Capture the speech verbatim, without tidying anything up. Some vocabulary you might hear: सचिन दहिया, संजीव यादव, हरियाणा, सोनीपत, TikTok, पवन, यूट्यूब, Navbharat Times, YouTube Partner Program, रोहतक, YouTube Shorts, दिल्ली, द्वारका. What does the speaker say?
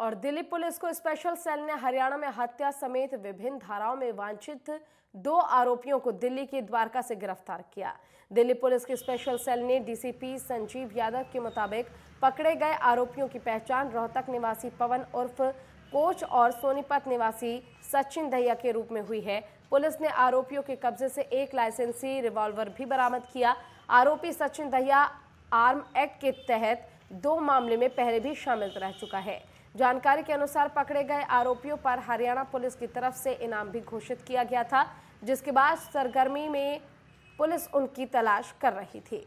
और दिल्ली पुलिस को special cell ने हरियाणा में हत्या समेत विभिन्न धाराओं में वांछित दो आरोपियों को दिल्ली के द्वारका से गिरफ्तार किया। दिल्ली पुलिस की स्पेशल सेल ने डीसीपी संजीव यादव के मुताबिक पकड़े गए आरोपियों की पहचान रोहतक निवासी पवन उर्फ कोच और सोनीपत निवासी सचिन दहिया के रूप में हुई है। पुलिस ने आरोपियों के कब्जे से एक लाइसेंसी रिवॉल्वर भी बरामद किया। आरोपी सचिन दहिया आर्म एक्ट के तहत दो मामले में पहले भी शामिल रह चुका है। जानकारी के अनुसार पकड़े गए आरोपियों पर हरियाणा पुलिस की तरफ से इनाम भी घोषित किया गया था, जिसके बाद सरगर्मी में पुलिस उनकी तलाश कर रही थी।